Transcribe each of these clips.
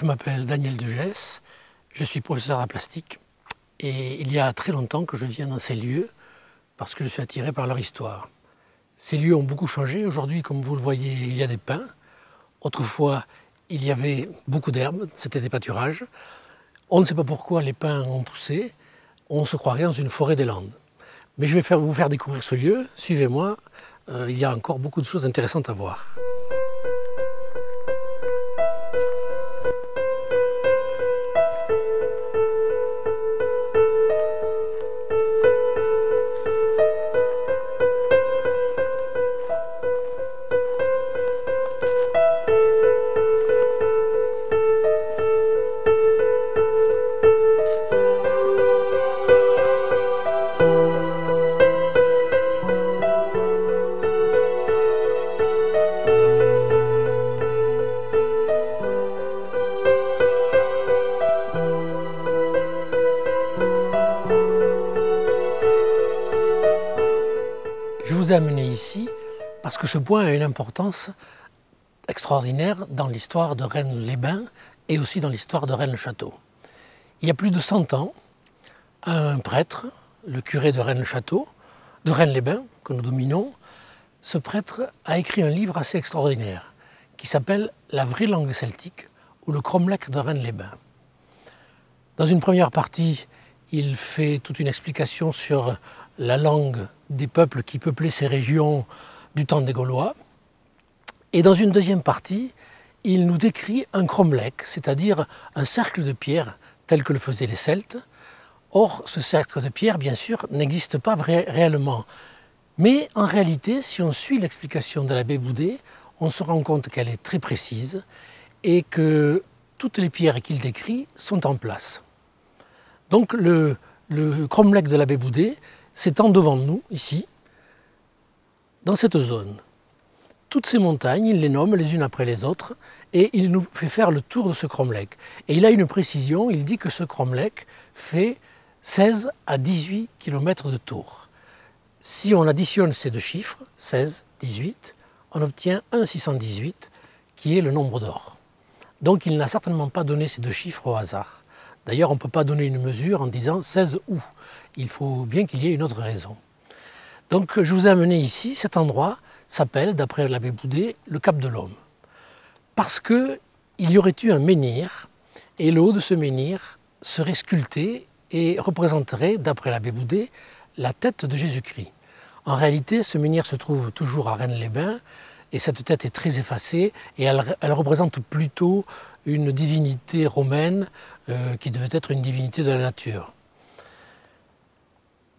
Je m'appelle Daniel Dugès, je suis professeur à plastique et il y a très longtemps que je viens dans ces lieux parce que je suis attiré par leur histoire. Ces lieux ont beaucoup changé. Aujourd'hui, comme vous le voyez, il y a des pins. Autrefois, il y avait beaucoup d'herbes, c'était des pâturages. On ne sait pas pourquoi les pins ont poussé, on se croirait dans une forêt des Landes. Mais je vais vous faire découvrir ce lieu, suivez-moi, il y a encore beaucoup de choses intéressantes à voir. Amené ici parce que ce point a une importance extraordinaire dans l'histoire de Rennes-les-Bains et aussi dans l'histoire de Rennes le Château. Il y a plus de 100 ans, un prêtre, le curé de Rennes le Château, de Rennes-les-Bains, que nous dominons, ce prêtre a écrit un livre assez extraordinaire qui s'appelle La vraie langue celtique ou le Cromlech de Rennes-les-Bains. Dans une première partie, il fait toute une explication sur la langue des peuples qui peuplaient ces régions du temps des Gaulois. Et dans une deuxième partie, il nous décrit un cromlech, c'est-à-dire un cercle de pierre tel que le faisaient les Celtes. Or, ce cercle de pierre, bien sûr, n'existe pas réellement. Mais en réalité, si on suit l'explication de l'abbé Boudet, on se rend compte qu'elle est très précise et que toutes les pierres qu'il décrit sont en place. Donc le cromlech de l'abbé Boudet s'étend devant nous, ici, dans cette zone. Toutes ces montagnes, il les nomme les unes après les autres, et il nous fait faire le tour de ce cromlech. Et il a une précision, il dit que ce cromlech fait 16 à 18 km de tour. Si on additionne ces deux chiffres, 16, 18, on obtient 1,618, qui est le nombre d'or. Donc il n'a certainement pas donné ces deux chiffres au hasard. D'ailleurs, on ne peut pas donner une mesure en disant 16 ou. Il faut bien qu'il y ait une autre raison. Donc je vous ai amené ici, cet endroit s'appelle, d'après l'abbé Boudet, le Cap de l'Homme. Parce qu'il y aurait eu un menhir, et le haut de ce menhir serait sculpté et représenterait, d'après l'abbé Boudet, la tête de Jésus-Christ. En réalité, ce menhir se trouve toujours à Rennes-les-Bains, et cette tête est très effacée, et elle représente plutôt une divinité romaine qui devait être une divinité de la nature.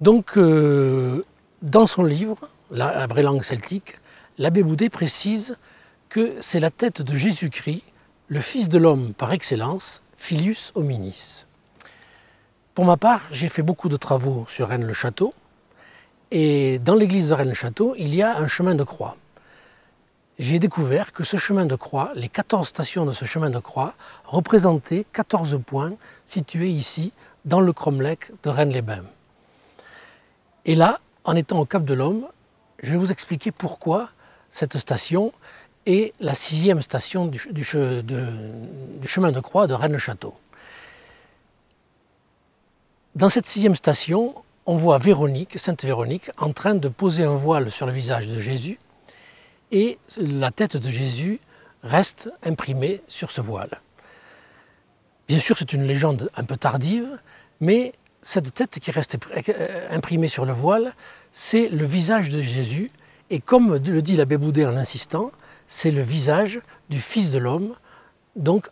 Donc, dans son livre, La vraie langue celtique, l'abbé Boudet précise que c'est la tête de Jésus-Christ, le Fils de l'homme par excellence, Filius hominis. Pour ma part, j'ai fait beaucoup de travaux sur Rennes le Château, et dans l'église de Rennes le Château, il y a un chemin de croix. J'ai découvert que ce chemin de croix, les 14 stations de ce chemin de croix, représentaient 14 points situés ici, dans le cromlech de Rennes-les-Bains. Et là, en étant au Cap de l'Homme, je vais vous expliquer pourquoi cette station est la 6e station du chemin de croix de Rennes-le-Château. Dans cette 6e station, on voit Véronique, Sainte Véronique, en train de poser un voile sur le visage de Jésus, et la tête de Jésus reste imprimée sur ce voile. Bien sûr, c'est une légende un peu tardive, mais cette tête qui reste imprimée sur le voile, c'est le visage de Jésus, et comme le dit l'abbé Boudet en insistant, c'est le visage du Fils de l'homme, donc